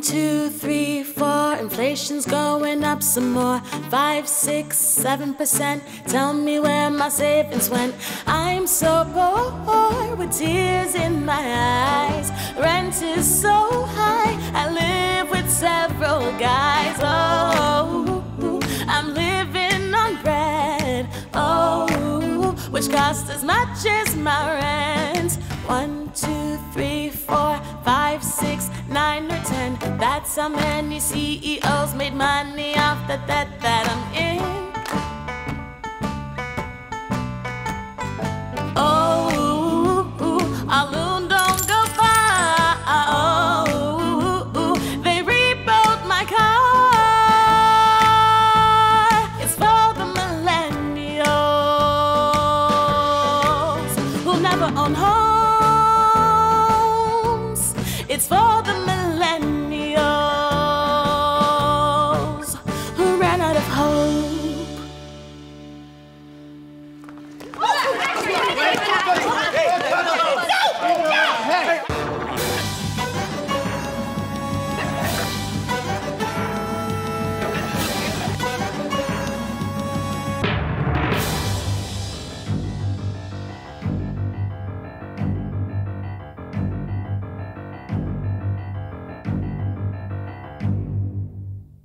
1, 2, 3, 4, inflation's going up some more. 5, 6, 7%, tell me where my savings went. I'm so poor with tears in my eyes. Rent is so high, I live with several guys. Oh, I'm living on bread, oh, which costs as much as my rent. 1, 2, 3, 4, 5, 6, 9, or 10. That's how many CEOs made money off the debt that I'm in. Oh, our loan don't go far. Oh, they rebuilt my car. It's for the millennials who never own home.